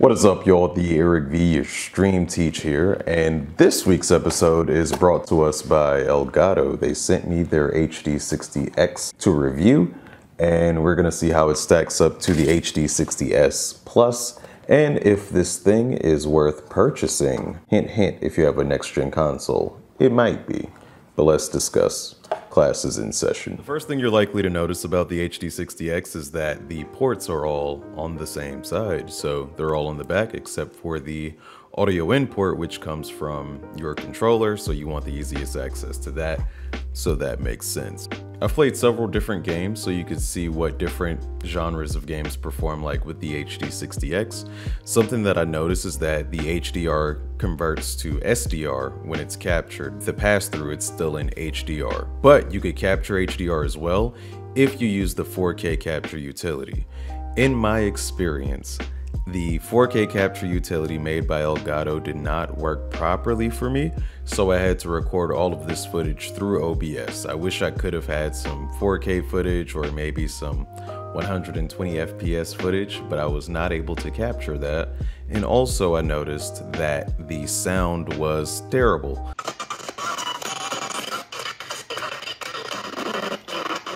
What is up, y'all? The Eric V, your stream teach here, and this week's episode is brought to us by Elgato. They sent me their HD60X to review, and we're gonna see how it stacks up to the HD60S Plus, and if this thing is worth purchasing. Hint, hint, if you have a next-gen console. It might be, but let's discuss. Class is in session. The first thing you're likely to notice about the HD60X is that the ports are all on the same side, so they're all on the back except for the audio in port, which comes from your controller, so you want the easiest access to that, so that makes sense. I've played several different games, so you can see what different genres of games perform like with the HD60X. Something that I noticed is that the HDR converts to SDR when it's captured. The pass-through, it's still in HDR, but you could capture HDR as well if you use the 4K capture utility. In my experience, the 4K capture utility made by Elgato did not work properly for me, so I had to record all of this footage through OBS. I wish I could have had some 4K footage or maybe some 120 FPS footage, but I was not able to capture that. And also I noticed that the sound was terrible.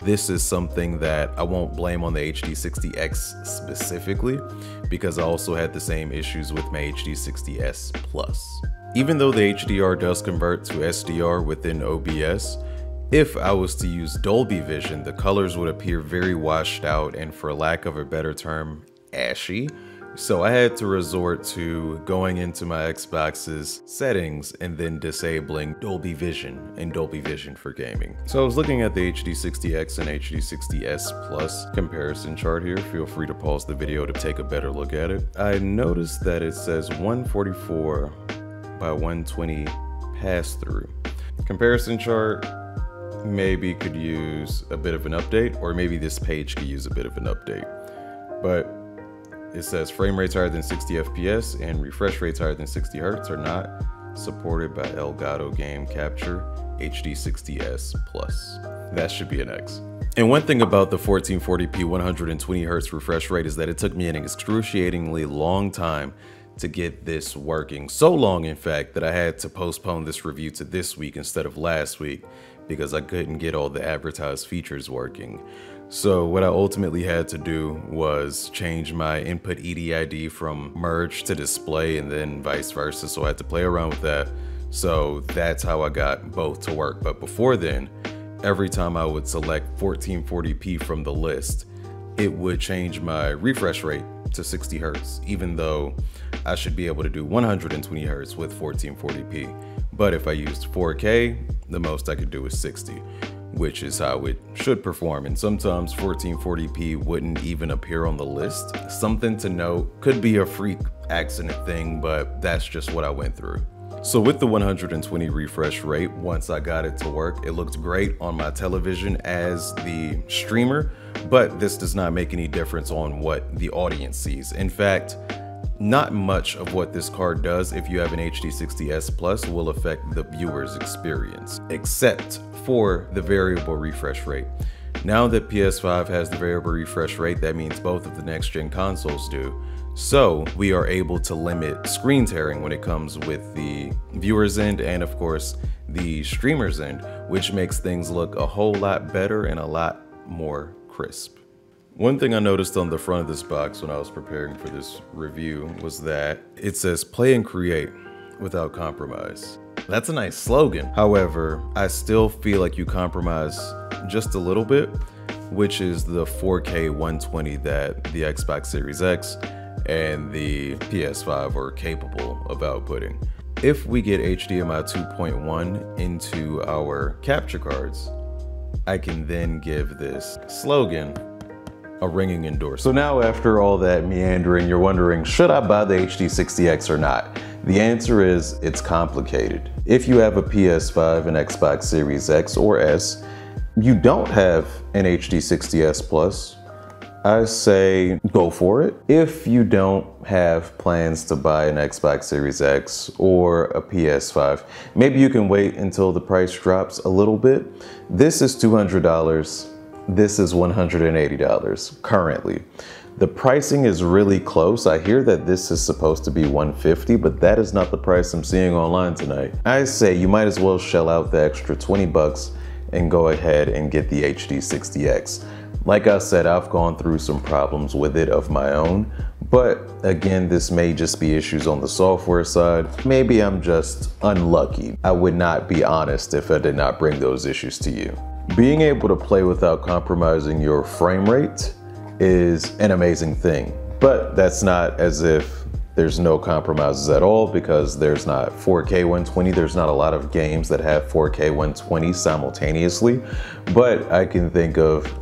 This is something that I won't blame on the HD60X specifically, because I also had the same issues with my HD60S Plus. Even though the HDR does convert to SDR within OBS, if I was to use Dolby Vision, the colors would appear very washed out and, for lack of a better term, ashy. So I had to resort to going into my Xbox's settings and then disabling Dolby Vision and Dolby Vision for gaming. So I was looking at the HD60X and HD60S Plus comparison chart here. Feel free to pause the video to take a better look at it. I noticed that it says 144 by 120 pass-through. Comparison chart maybe could use a bit of an update, or maybe this page could use a bit of an update. But it says frame rates higher than 60 FPS and refresh rates higher than 60 Hz are not supported by Elgato Game Capture HD60S Plus. That should be an X. And one thing about the 1440p 120 Hz refresh rate is that it took me an excruciatingly long time to get this working. So long, in fact, that I had to postpone this review to this week instead of last week because I couldn't get all the advertised features working. So what I ultimately had to do was change my input EDID from merge to display and then vice versa. So I had to play around with that. So that's how I got both to work. But before then, every time I would select 1440p from the list, it would change my refresh rate to 60 Hertz, even though I should be able to do 120 Hertz with 1440p. But if I used 4K, the most I could do is 60. Which is how it should perform, and sometimes 1440p wouldn't even appear on the list. Something to note, could be a freak accident thing, but that's just what I went through. So with the 120 refresh rate, once I got it to work, it looked great on my television as the streamer, but this does not make any difference on what the audience sees. In fact, not much of what this card does if you have an HD60S Plus will affect the viewer's experience, except for the variable refresh rate. Now that PS5 has the variable refresh rate, that means both of the next-gen consoles do. So we are able to limit screen tearing when it comes with the viewer's end and, of course, the streamer's end, which makes things look a whole lot better and a lot more crisp. One thing I noticed on the front of this box when I was preparing for this review was that it says play and create without compromise. That's a nice slogan. However, I still feel like you compromise just a little bit, which is the 4K 120 that the Xbox Series X and the PS5 are capable of outputting. If we get HDMI 2.1 into our capture cards, I can then give this slogan a ringing endorsement. So now, after all that meandering, you're wondering, should I buy the HD60X or not? The answer is, it's complicated. If you have a PS5 and Xbox Series X or S, you don't have an HD60S Plus, I say go for it. If you don't have plans to buy an Xbox Series X or a PS5, maybe you can wait until the price drops a little bit. This is $200. This is $180 currently. The pricing is really close. I hear that this is supposed to be $150, but that is not the price I'm seeing online tonight. I say you might as well shell out the extra 20 bucks and go ahead and get the HD60X. Like I said, I've gone through some problems with it of my own, but again, this may just be issues on the software side. Maybe I'm just unlucky. I would not be honest if I did not bring those issues to you. Being able to play without compromising your frame rate is an amazing thing, but that's not as if there's no compromises at all, because there's not 4K 120. There's not a lot of games that have 4K 120 simultaneously, but I can think of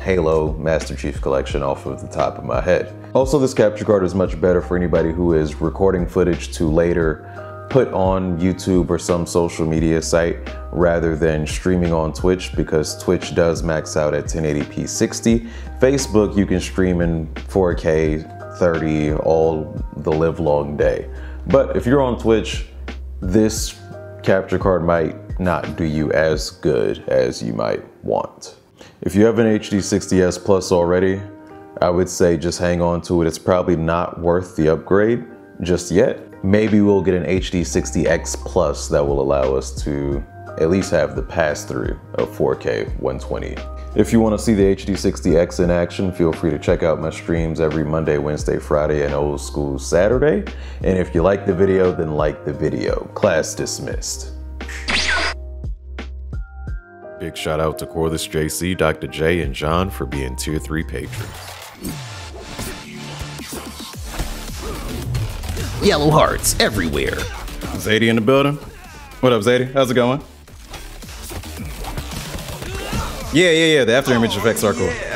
Halo Master Chief Collection off of the top of my head. Also, this capture card is much better for anybody who is recording footage to later put on YouTube or some social media site rather than streaming on Twitch, because Twitch does max out at 1080p 60. Facebook, you can stream in 4K 30 all the live long day. But if you're on Twitch, this capture card might not do you as good as you might want. If you have an HD60S Plus already, I would say just hang on to it. It's probably not worth the upgrade just yet. Maybe we'll get an HD60X Plus that will allow us to at least have the pass-through of 4K 120. If you want to see the HD60X in action, feel free to check out my streams every Monday, Wednesday, Friday, and Old School Saturday. And if you like the video, then like the video. Class dismissed. Big shout out to Corliss JC, Dr. J, and John for being Tier 3 patrons. Yellow hearts everywhere. Zadie in the building. What up, Zadie? How's it going? Yeah, the after image effects are cool.